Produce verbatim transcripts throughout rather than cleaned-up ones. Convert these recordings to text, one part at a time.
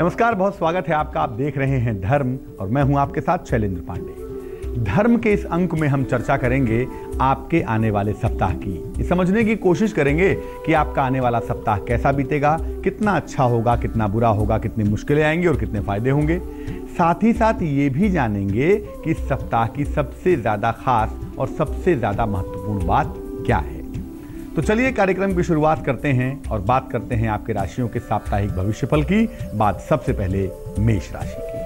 नमस्कार, बहुत स्वागत है आपका। आप देख रहे हैं धर्म और मैं हूं आपके साथ शैलेंद्र पांडे। धर्म के इस अंक में हम चर्चा करेंगे आपके आने वाले सप्ताह की, समझने की कोशिश करेंगे कि आपका आने वाला सप्ताह कैसा बीतेगा, कितना अच्छा होगा, कितना बुरा होगा, कितनी मुश्किलें आएंगी और कितने फायदे होंगे। साथ ही साथ ये भी जानेंगे कि इस सप्ताह की सबसे ज़्यादा खास और सबसे ज़्यादा महत्वपूर्ण बात क्या है। तो चलिए कार्यक्रम की शुरुआत करते हैं और बात करते हैं आपके राशियों के साप्ताहिक भविष्यफल की। बात सबसे पहले मेष राशि की।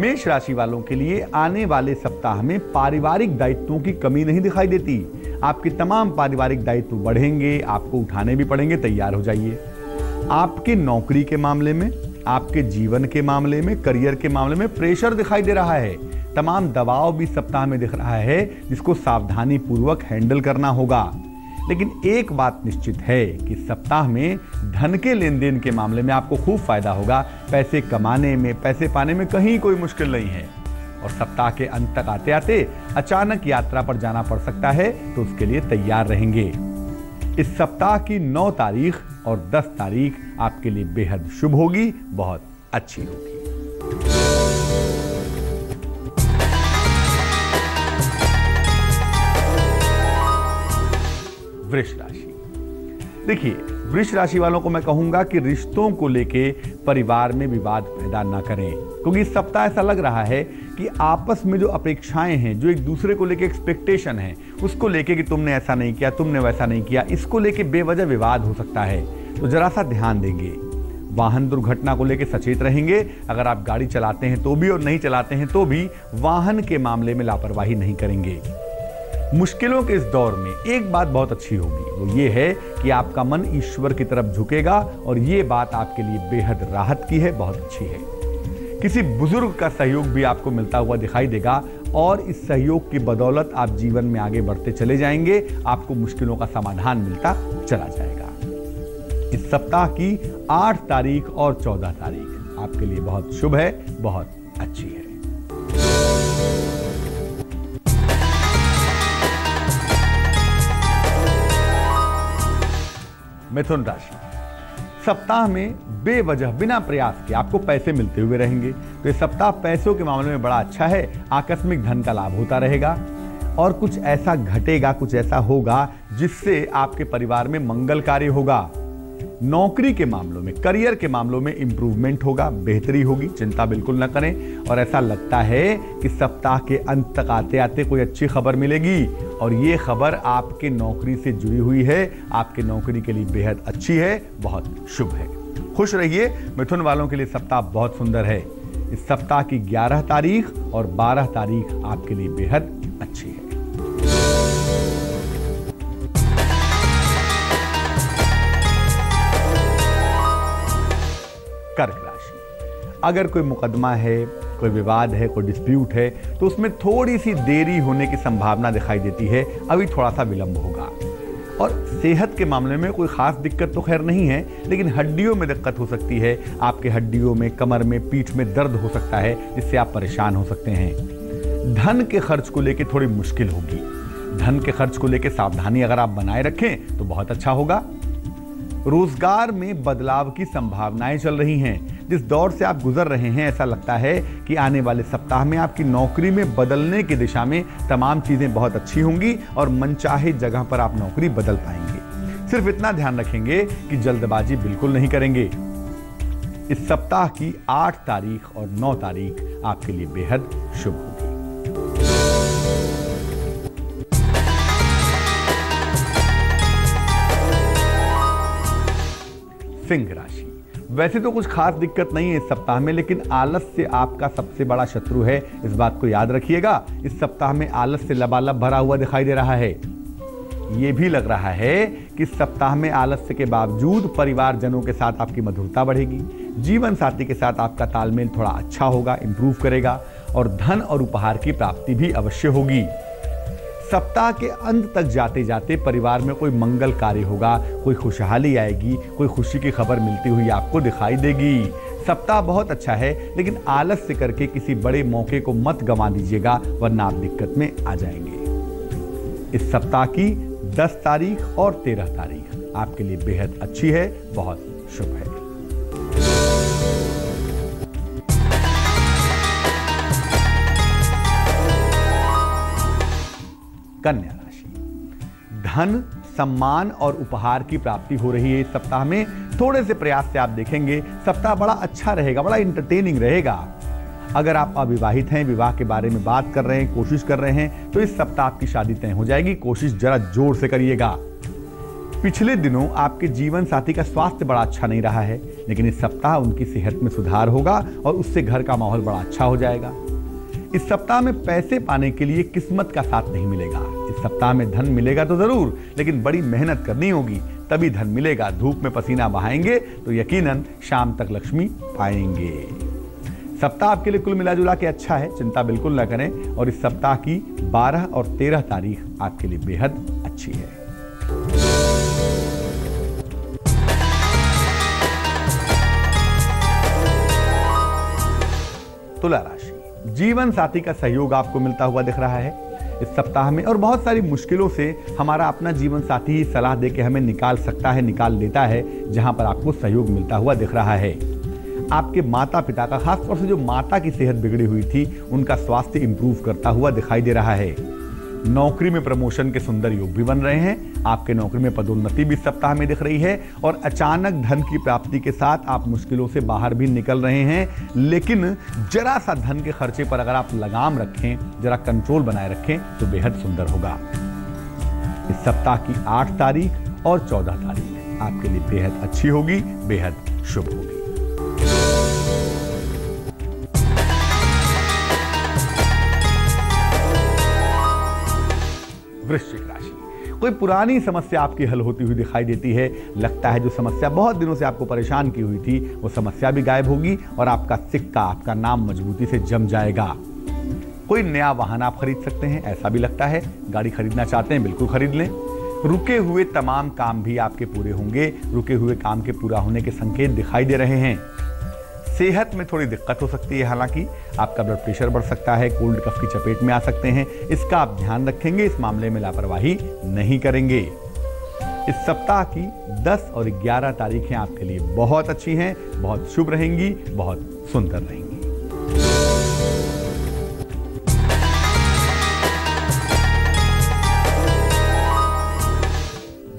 मेष राशि वालों के लिए आने वाले सप्ताह में पारिवारिक दायित्वों की कमी नहीं दिखाई देती। आपके तमाम पारिवारिक दायित्व बढ़ेंगे, आपको उठाने भी पड़ेंगे, तैयार हो जाइए। आपके नौकरी के मामले में, आपके जीवन के मामले में, करियर के मामले में प्रेशर दिखाई दे रहा है। तमाम दबाव भी सप्ताह में दिख रहा है जिसको सावधानी पूर्वक हैंडल करना होगा। लेकिन एक बात निश्चित है कि सप्ताह में धन के लेन देन के मामले में आपको खूब फायदा होगा। पैसे कमाने में, पैसे पाने में कहीं कोई मुश्किल नहीं है। और सप्ताह के अंत तक आते आते अचानक यात्रा पर जाना पड़ सकता है, तो उसके लिए तैयार रहेंगे। इस सप्ताह की नौ तारीख और दस तारीख आपके लिए बेहद शुभ होगी, बहुत अच्छी होगी। वृष राशि, देखिए वृष राशि वालों को मैं कहूंगा कि रिश्तों को लेके परिवार में विवाद पैदा ना करें, क्योंकि इस सप्ताह ऐसा लग रहा है कि आपस में जो अपेक्षाएं हैं, जो एक दूसरे को लेके एक्सपेक्टेशन है, उसको लेके कि तुमने ऐसा नहीं किया, तुमने वैसा नहीं किया, इसको लेके बेवजह विवाद हो सकता है, तो जरा सा ध्यान देंगे। वाहन दुर्घटना को लेके सचेत रहेंगे। अगर आप गाड़ी चलाते हैं तो भी और नहीं चलाते हैं तो भी वाहन के मामले में लापरवाही नहीं करेंगे। मुश्किलों के इस दौर में एक बात बहुत अच्छी होगी, वो ये है कि आपका मन ईश्वर की तरफ झुकेगा और ये बात आपके लिए बेहद राहत की है, बहुत अच्छी है। किसी बुजुर्ग का सहयोग भी आपको मिलता हुआ दिखाई देगा और इस सहयोग की बदौलत आप जीवन में आगे बढ़ते चले जाएंगे, आपको मुश्किलों का समाधान मिलता चला जाएगा। इस सप्ताह की आठ तारीख और चौदह तारीख आपके लिए बहुत शुभ है, बहुत अच्छी है। मिथुन राशि, सप्ताह में बेवजह बिना प्रयास के आपको पैसे मिलते हुए रहेंगे, तो इस सप्ताह पैसों के मामले में बड़ा अच्छा है। आकस्मिक धन का लाभ होता रहेगा और कुछ ऐसा घटेगा, कुछ ऐसा होगा जिससे आपके परिवार में मंगल कार्य होगा। नौकरी के मामलों में, करियर के मामलों में इंप्रूवमेंट होगा, बेहतरी होगी, चिंता बिल्कुल न करें। और ऐसा लगता है कि सप्ताह के अंत तक आते आते कोई अच्छी खबर मिलेगी और ये खबर आपके नौकरी से जुड़ी हुई है, आपके नौकरी के लिए बेहद अच्छी है, बहुत शुभ है। खुश रहिए। मिथुन वालों के लिए सप्ताह बहुत सुंदर है। इस सप्ताह की ग्यारह तारीख और बारह तारीख आपके लिए बेहद अच्छी है। कर्क राशि, अगर कोई मुकदमा है, कोई विवाद है, कोई डिस्प्यूट है, तो उसमें थोड़ी सी देरी होने की संभावना दिखाई देती है, अभी थोड़ा सा विलंब होगा। और सेहत के मामले में कोई खास दिक्कत तो खैर नहीं है, लेकिन हड्डियों में दिक्कत हो सकती है। आपके हड्डियों में, कमर में, पीठ में दर्द हो सकता है जिससे आप परेशान हो सकते हैं। धन के खर्च को लेकर थोड़ी मुश्किल होगी। धन के खर्च को लेकर सावधानी अगर आप बनाए रखें तो बहुत अच्छा होगा। रोजगार में बदलाव की संभावनाएं चल रही हैं। जिस दौर से आप गुजर रहे हैं, ऐसा लगता है कि आने वाले सप्ताह में आपकी नौकरी में बदलने की दिशा में तमाम चीज़ें बहुत अच्छी होंगी और मनचाहे जगह पर आप नौकरी बदल पाएंगे। सिर्फ इतना ध्यान रखेंगे कि जल्दबाजी बिल्कुल नहीं करेंगे। इस सप्ताह की आठ तारीख और नौ तारीख आपके लिए बेहद शुभ होगी। सिंह राशि, वैसे तो कुछ खास दिक्कत नहीं है इस सप्ताह में, लेकिन आलस से आपका सबसे बड़ा शत्रु है, इस बात को याद रखिएगा। इस सप्ताह में आलस से लबालब भरा हुआ दिखाई दे रहा है। ये भी लग रहा है कि सप्ताह में आलस्य के बावजूद परिवारजनों के साथ आपकी मधुरता बढ़ेगी। जीवन साथी के साथ आपका तालमेल थोड़ा अच्छा होगा, इंप्रूव करेगा और धन और उपहार की प्राप्ति भी अवश्य होगी। सप्ताह के अंत तक जाते जाते परिवार में कोई मंगल कार्य होगा, कोई खुशहाली आएगी, कोई खुशी की खबर मिलती हुई आपको दिखाई देगी। सप्ताह बहुत अच्छा है, लेकिन आलस्य करके किसी बड़े मौके को मत गंवा दीजिएगा, वरना आप दिक्कत में आ जाएंगे। इस सप्ताह की दस तारीख और तेरह तारीख आपके लिए बेहद अच्छी है, बहुत शुभ है। कन्या राशि, धन, सम्मान और उपहार की प्राप्ति हो रही है इस सप्ताह में। थोड़े से प्रयास से आप देखेंगे सप्ताह बड़ा अच्छा रहेगा, बड़ा इंटरटेनिंग रहेगा। अगर आप अविवाहित हैं, विवाह के बारे में बात कर रहे हैं, कोशिश कर रहे हैं, तो इस सप्ताह आपकी शादी तय हो जाएगी। कोशिश जरा जोर से करिएगा। पिछले दिनों आपके जीवन साथी का स्वास्थ्य बड़ा अच्छा नहीं रहा है, लेकिन इस सप्ताह उनकी सेहत में सुधार होगा और उससे घर का माहौल बड़ा अच्छा हो जाएगा। इस सप्ताह में पैसे पाने के लिए किस्मत का साथ नहीं मिलेगा। इस सप्ताह में धन मिलेगा तो जरूर, लेकिन बड़ी मेहनत करनी होगी तभी धन मिलेगा। धूप में पसीना बहाएंगे तो यकीनन शाम तक लक्ष्मी पाएंगे। सप्ताह आपके लिए कुल मिला जुला के अच्छा है, चिंता बिल्कुल ना करें। और इस सप्ताह की बारह और तेरह तारीख आपके लिए बेहद अच्छी है। तुला राशि, जीवन साथी का सहयोग आपको मिलता हुआ दिख रहा है इस सप्ताह में, और बहुत सारी मुश्किलों से हमारा अपना जीवन साथी ही सलाह देके हमें निकाल सकता है, निकाल लेता है, जहां पर आपको सहयोग मिलता हुआ दिख रहा है। आपके माता पिता का, खासतौर से जो माता की सेहत बिगड़ी हुई थी, उनका स्वास्थ्य इंप्रूव करता हुआ दिखाई दे रहा है। नौकरी में प्रमोशन के सुंदर योग भी बन रहे हैं। आपके नौकरी में पदोन्नति भी सप्ताह में दिख रही है, और अचानक धन की प्राप्ति के साथ आप मुश्किलों से बाहर भी निकल रहे हैं। लेकिन जरा सा धन के खर्चे पर अगर आप लगाम रखें, जरा कंट्रोल बनाए रखें, तो बेहद सुंदर होगा। इस सप्ताह की आठ तारीख और चौदह तारीख आपके लिए बेहद अच्छी होगी, बेहद शुभ होगी। वृश्चिक राशि, कोई पुरानी समस्या आपकी हल होती हुई दिखाई देती है। लगता है जो समस्या बहुत दिनों से आपको परेशान की हुई थी, वो समस्या भी गायब होगी और आपका सिक्का, आपका नाम मजबूती से जम जाएगा। कोई नया वाहन आप खरीद सकते हैं, ऐसा भी लगता है। गाड़ी खरीदना चाहते हैं, बिल्कुल खरीद लें। रुके हुए तमाम काम भी आपके पूरे होंगे। रुके हुए काम के पूरा होने के संकेत दिखाई दे रहे हैं। सेहत में थोड़ी दिक्कत हो सकती है, हालांकि आपका ब्लड प्रेशर बढ़ सकता है, कोल्ड कफ की चपेट में आ सकते हैं। इसका आप ध्यान रखेंगे, इस मामले में लापरवाही नहीं करेंगे। इस सप्ताह की दस और ग्यारह तारीखें आपके लिए बहुत अच्छी हैं, बहुत शुभ रहेंगी, बहुत सुंदर रहेंगी।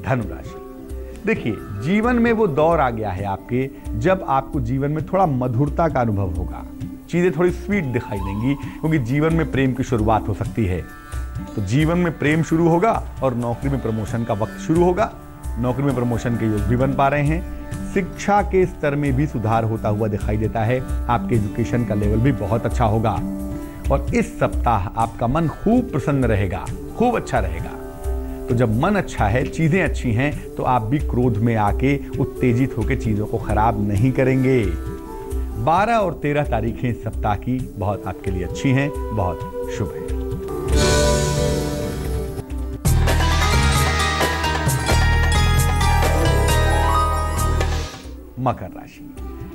धनुराशि, देखिए जीवन में वो दौर आ गया है आपके, जब आपको जीवन में थोड़ा मधुरता का अनुभव होगा, चीज़ें थोड़ी स्वीट दिखाई देंगी, क्योंकि जीवन में प्रेम की शुरुआत हो सकती है। तो जीवन में प्रेम शुरू होगा और नौकरी में प्रमोशन का वक्त शुरू होगा। नौकरी में प्रमोशन के योग भी बन पा रहे हैं। शिक्षा के स्तर में भी सुधार होता हुआ दिखाई देता है। आपके एजुकेशन का लेवल भी बहुत अच्छा होगा, और इस सप्ताह आपका मन खूब प्रसन्न रहेगा, खूब अच्छा रहेगा। तो जब मन अच्छा है, चीज़ें अच्छी हैं, तो आप भी क्रोध में आके, उत्तेजित होकर चीज़ों को ख़राब नहीं करेंगे। बारह और तेरह तारीखें इस सप्ताह की बहुत आपके लिए अच्छी हैं, बहुत शुभ है। मकर राशि,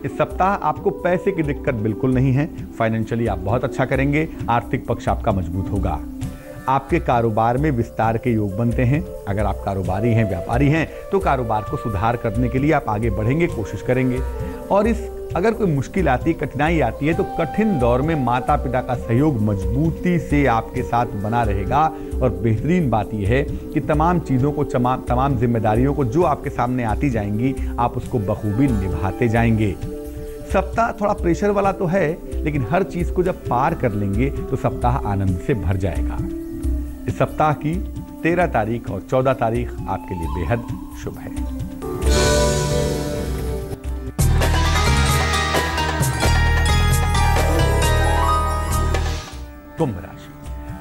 इस सप्ताह आपको पैसे की दिक्कत बिल्कुल नहीं है। फाइनेंशियली आप बहुत अच्छा करेंगे। आर्थिक पक्ष आपका मजबूत होगा। आपके कारोबार में विस्तार के योग बनते हैं। अगर आप कारोबारी हैं, व्यापारी हैं, तो कारोबार को सुधार करने के लिए आप आगे बढ़ेंगे, कोशिश करेंगे। और इस अगर कोई मुश्किल आती है, कठिनाई आती है, तो कठिन दौर में माता पिता का सहयोग मजबूती से आपके साथ बना रहेगा। और बेहतरीन बात यह है कि तमाम चीज़ों को, तमाम जिम्मेदारियों को जो आपके सामने आती जाएंगी, आप उसको बखूबी निभाते जाएंगे। सप्ताह थोड़ा प्रेशर वाला तो है, लेकिन हर चीज़ को जब पार कर लेंगे तो सप्ताह आनंद से भर जाएगा। इस सप्ताह की तेरह तारीख और चौदह तारीख आपके लिए बेहद शुभ है। कुंभ राशि,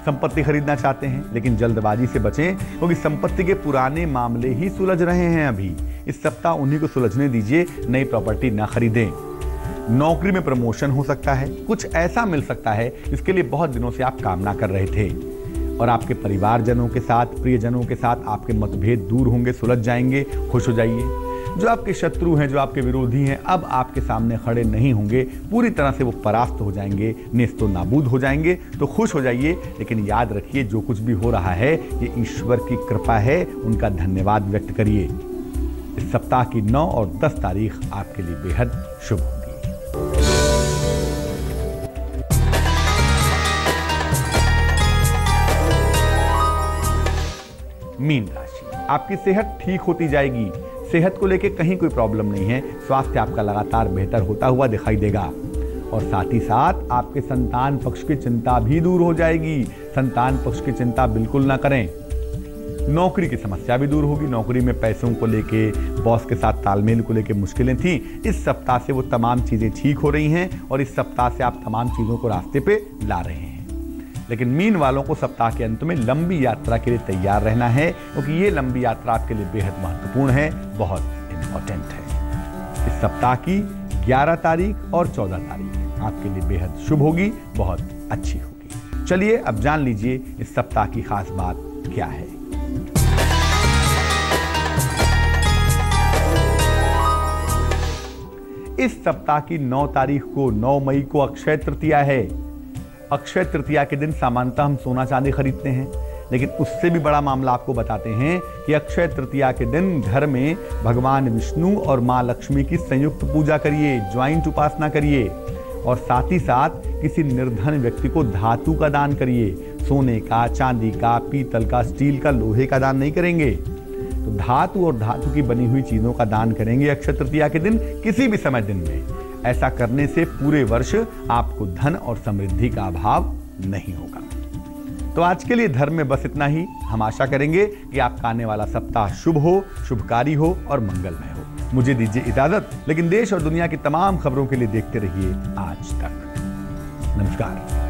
संपत्ति खरीदना चाहते हैं, लेकिन जल्दबाजी से बचें, क्योंकि संपत्ति के पुराने मामले ही सुलझ रहे हैं अभी। इस सप्ताह उन्हीं को सुलझने दीजिए, नई प्रॉपर्टी ना खरीदें। नौकरी में प्रमोशन हो सकता है, कुछ ऐसा मिल सकता है इसके लिए बहुत दिनों से आप कामना कर रहे थे। और आपके परिवारजनों के साथ, प्रियजनों के साथ आपके मतभेद दूर होंगे, सुलझ जाएंगे, खुश हो जाइए। जो आपके शत्रु हैं, जो आपके विरोधी हैं, अब आपके सामने खड़े नहीं होंगे, पूरी तरह से वो परास्त हो जाएंगे, नेस्तो नाबूद हो जाएंगे। तो खुश हो जाइए, लेकिन याद रखिए जो कुछ भी हो रहा है ये ईश्वर की कृपा है, उनका धन्यवाद व्यक्त करिए। इस सप्ताह की नौ और दस तारीख आपके लिए बेहद शुभ होगी। मीन राशि, आपकी सेहत ठीक होती जाएगी। सेहत को लेकर कहीं कोई प्रॉब्लम नहीं है, स्वास्थ्य आपका लगातार बेहतर होता हुआ दिखाई देगा। और साथ ही साथ आपके संतान पक्ष की चिंता भी दूर हो जाएगी। संतान पक्ष की चिंता बिल्कुल ना करें। नौकरी की समस्या भी दूर होगी। नौकरी में पैसों को लेके, बॉस के साथ तालमेल को लेके मुश्किलें थी, इस सप्ताह से वो तमाम चीज़ें ठीक हो रही हैं और इस सप्ताह से आप तमाम चीज़ों को रास्ते पे ला रहे हैं। लेकिन मीन वालों को सप्ताह के अंत में लंबी यात्रा के लिए तैयार रहना है, क्योंकि ये लंबी यात्रा आपके लिए बेहद महत्वपूर्ण है, बहुत इम्पोर्टेंट है। इस सप्ताह की ग्यारह तारीख और चौदह तारीख आपके लिए बेहद शुभ होगी, बहुत अच्छी होगी। चलिए अब जान लीजिए इस सप्ताह की खास बात क्या है। इस सप्ताह की नौ तारीख को, नौ मई को अक्षय तृतीया है। अक्षय तृतीया के दिन सामान्यतः हम सोना चांदी खरीदते हैं, लेकिन उससे भी बड़ा मामला आपको बताते हैं कि अक्षय तृतीया के दिन घर में भगवान विष्णु और माँ लक्ष्मी की संयुक्त पूजा करिए, ज्वाइंट उपासना करिए। और साथ ही साथ किसी निर्धन व्यक्ति को धातु का दान करिए। सोने का, चांदी का, पीतल का, स्टील का, लोहे का दान नहीं करेंगे। तो धातु और धातु की बनी हुई चीज़ों का दान करेंगे अक्षय तृतीया के दिन, किसी भी समय दिन में। ऐसा करने से पूरे वर्ष आपको धन और समृद्धि का अभाव नहीं होगा। तो आज के लिए धर्म में बस इतना ही। हम आशा करेंगे कि आपका आने वाला सप्ताह शुभ हो, शुभकारी हो और मंगलमय हो। मुझे दीजिए इजाजत, लेकिन देश और दुनिया की तमाम खबरों के लिए देखते रहिए आज तक। नमस्कार।